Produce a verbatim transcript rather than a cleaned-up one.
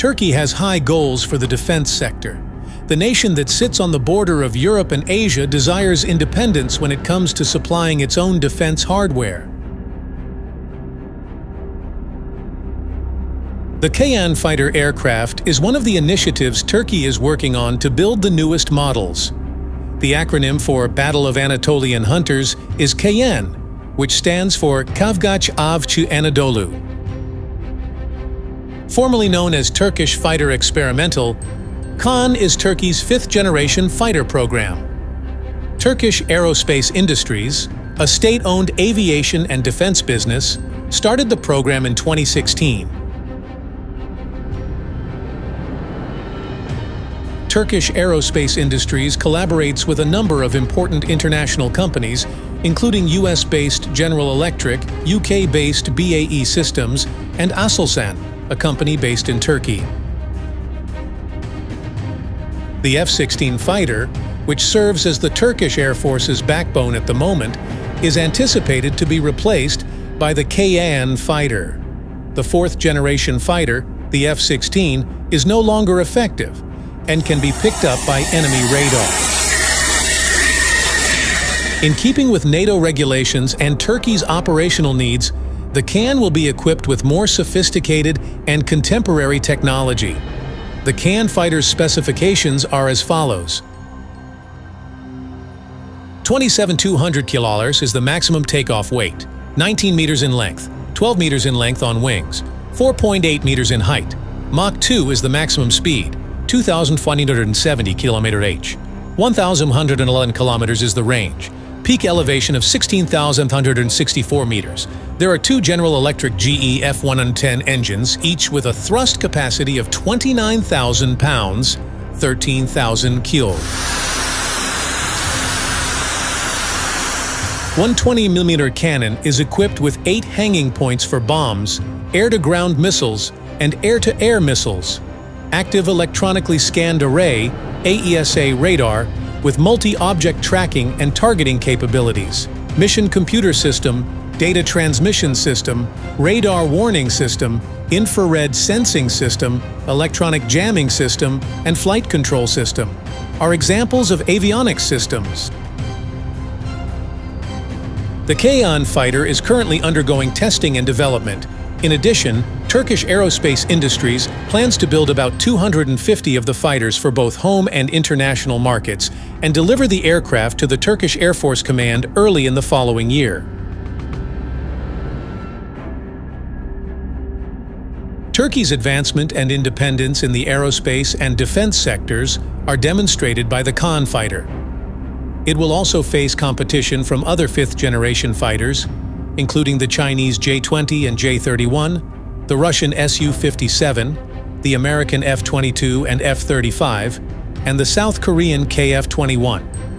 Turkey has high goals for the defense sector. The nation that sits on the border of Europe and Asia desires independence when it comes to supplying its own defense hardware. The KAAN fighter aircraft is one of the initiatives Turkey is working on to build the newest models. The acronym for Battle of Anatolian Hunters is KAAN, which stands for Kavgaç Avcı Anadolu. Formerly known as Turkish Fighter Experimental, KAAN is Turkey's fifth-generation fighter program. Turkish Aerospace Industries, a state-owned aviation and defense business, started the program in twenty sixteen. Turkish Aerospace Industries collaborates with a number of important international companies, including U S-based General Electric, U K-based B A E Systems, and Aselsan, a company based in Turkey. The F sixteen fighter, which serves as the Turkish Air Force's backbone at the moment, is anticipated to be replaced by the KAAN fighter. The fourth-generation fighter, the F sixteen, is no longer effective and can be picked up by enemy radar. In keeping with NATO regulations and Turkey's operational needs, the KAAN will be equipped with more sophisticated and contemporary technology. The KAAN fighter's specifications are as follows. twenty-seven thousand two hundred kilograms is the maximum takeoff weight, nineteen meters in length, twelve meters in length on wings, four point eight meters in height. Mach two is the maximum speed, two thousand five hundred seventy kilometers per hour. one thousand one hundred eleven kilometers is the range. Peak elevation of sixteen thousand one hundred sixty-four meters. There are two General Electric G E F one ten engines, each with a thrust capacity of twenty-nine thousand pounds, thirteen thousand kilograms. one hundred twenty millimeter cannon is equipped with eight hanging points for bombs, air-to-ground missiles, and air-to-air missiles. Active Electronically Scanned Array, A E S A radar, with multi-object tracking and targeting capabilities, mission computer system, data transmission system, radar warning system, infrared sensing system, electronic jamming system, and flight control system, are examples of avionics systems. The KAAN fighter is currently undergoing testing and development. In addition, Turkish Aerospace Industries plans to build about two hundred fifty of the fighters for both home and international markets and deliver the aircraft to the Turkish Air Force Command early in the following year. Turkey's advancement and independence in the aerospace and defense sectors are demonstrated by the KAAN fighter. It will also face competition from other fifth-generation fighters, including the Chinese J twenty and J thirty-one, the Russian S U fifty-seven, the American F twenty-two and F thirty-five, and the South Korean K F twenty-one.